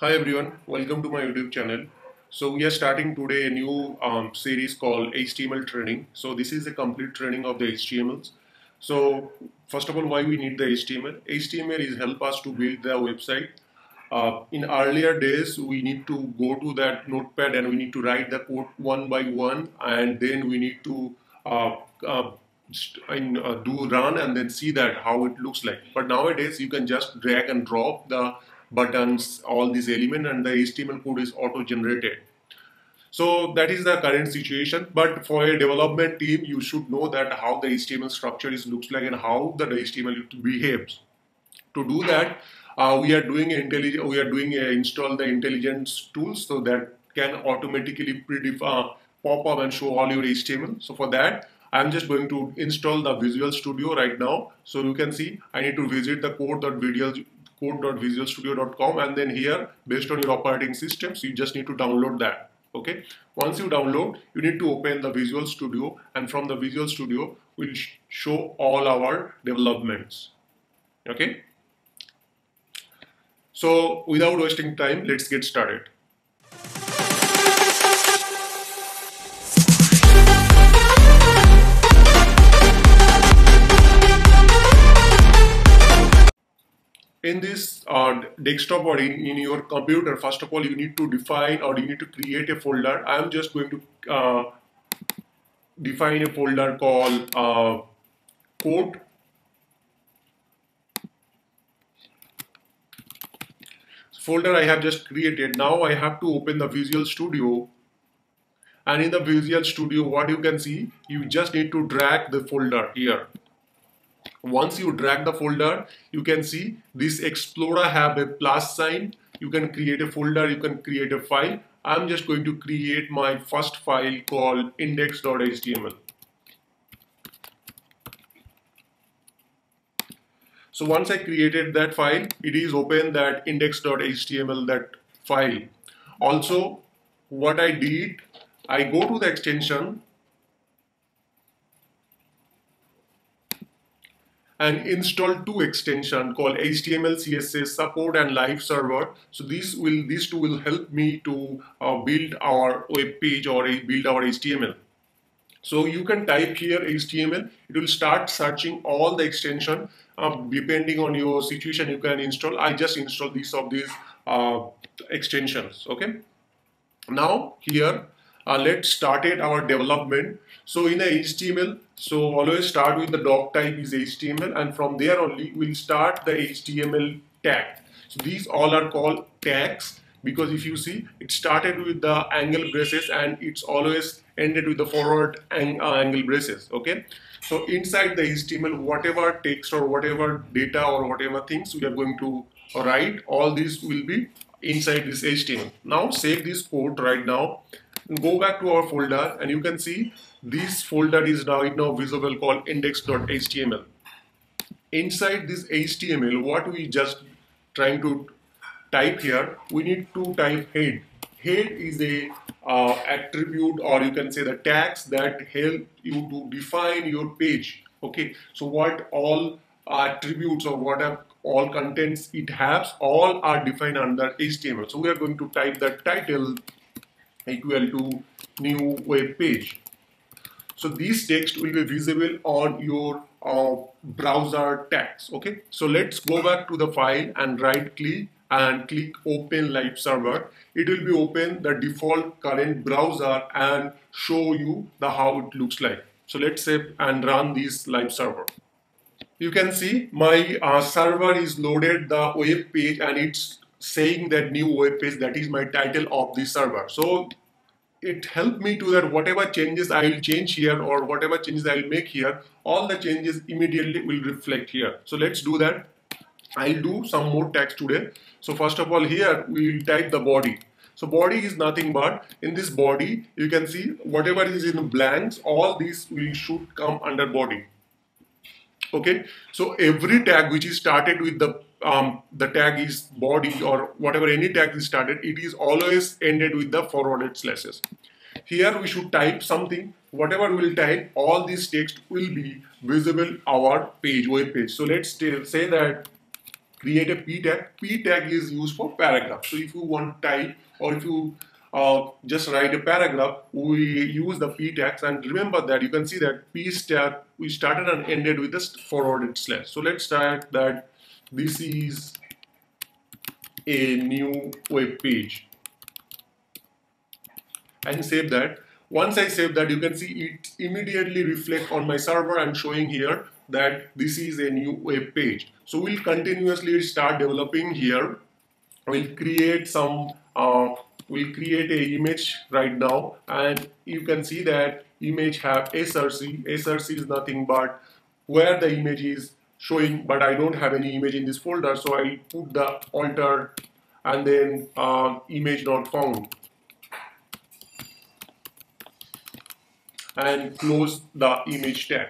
Hi everyone, welcome to my YouTube channel. So we are starting today a new series called HTML training. So this is a complete training of the HTMLs. So first of all, why we need the HTML? HTML is help us to build the website. In earlier days, we need to go to that notepad and we need to write the code one by one, and then we need to do run and then see that how it looks like. But nowadays, you can just drag and drop the buttons, all these elements, and the HTML code is auto-generated. So that is the current situation, but for a development team, you should know that how the HTML structure looks like and how the HTML behaves. To do that, we are doing install the intelligence tools, so that can automatically pop up and show all your HTML. So for that, I'm just going to install the Visual Studio right now. So you can see I need to visit the code.visualstudio.com, and then here, based on your operating systems, you just need to download that. Okay, once you download, you need to open the Visual Studio, and from the Visual Studio we'll show all our developments. Okay, so without wasting time, let's get started. In this desktop or in your computer, first of all, you need to define or you need to create a folder. I am just going to define a folder called code. Folder I have just created. Now I have to open the Visual Studio, and in the Visual Studio, what you can see, you just need to drag the folder here. Once you drag the folder, you can see this explorer have a plus sign. You can create a folder, you can create a file. I'm just going to create my first file called index.html. So once I created that file, it is open that index.html, that file. Also, what I did, I go to the extension, and install two extensions called HTML, CSS support, and Live Server. So these two will help me to build our web page or build our HTML. So you can type here HTML. It will start searching all the extension. Depending on your situation, you can install. I just install these extensions. Okay. Now here, let's start our development. So in the HTML, so always start with the doc type is HTML, and from there only we'll start the HTML tag. So these all are called tags, because if you see, it started with the angle braces and it's always ended with the forward angle braces. Okay. So inside the HTML, whatever text or whatever data or whatever things we are going to write, all these will be inside this HTML. Now save this code right now. Go back to our folder, and you can see this folder is now visible called index.html. Inside this HTML, what we just trying to type here, we need to type head. Head is a attribute, or you can say the tags that help you to define your page. Okay, so what all attributes or what are all contents it has, all are defined under HTML. So we are going to type the title equal to new web page. So this text will be visible on your browser tags. Okay, so let's go back to the file and right click and click open Live Server. It will be open the default current browser and show you the how it looks like. So let's save and run this Live Server. You can see my server is loaded the web page, and it's saying that new web page, that is my title of the server. So it helped me to that whatever changes I will change here or whatever changes I will make here, all the changes immediately will reflect here. So let's do that. I'll do some more tags today. So first of all, here we will type the body. So body is nothing but, in this body you can see whatever is in blanks, all these will should come under body. Okay, so every tag which is started with the tag is body or whatever any tag is started, it is always ended with the forwarded slashes. Here we should type something. Whatever we will type, all this text will be visible our page, web page. So let's say that create a p tag. P tag is used for paragraph. So if you want type or if you just write a paragraph, we use the p tags. And remember that you can see that p tag we started and ended with this forwarded slash. So let's start that this is a new web page and save that. Once I save that, you can see it immediately reflect on my server and showing here that this is a new web page. So we'll continuously start developing here. We'll create a image right now, and you can see that image have src. Src is nothing but where the image is showing, but I don't have any image in this folder, so I put the alter and then image not found and close the image tag.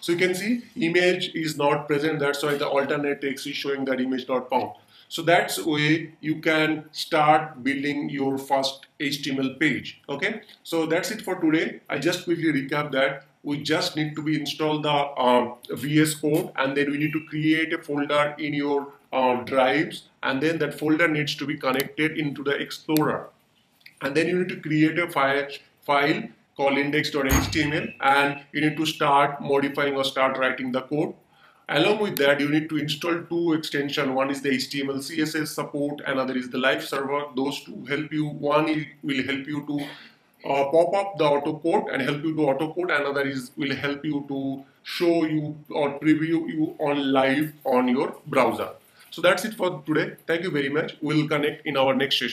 So you can see image is not present, that's why the alternate text is showing that image not found. So that's way you can start building your first HTML page. Okay, so that's it for today. I just quickly recap that we just need to install the VS Code, and then we need to create a folder in your drives, and then that folder needs to be connected into the Explorer, and then you need to create a file called index.html, and you need to start modifying or start writing the code. Along with that, you need to install two extensions. One is the HTML CSS support, another is the Live Server. Those two help you. One will help you to pop up the autocode and help you to autocode. Another is will help you to show you or preview you on live on your browser. So that's it for today. Thank you very much. We'll connect in our next session.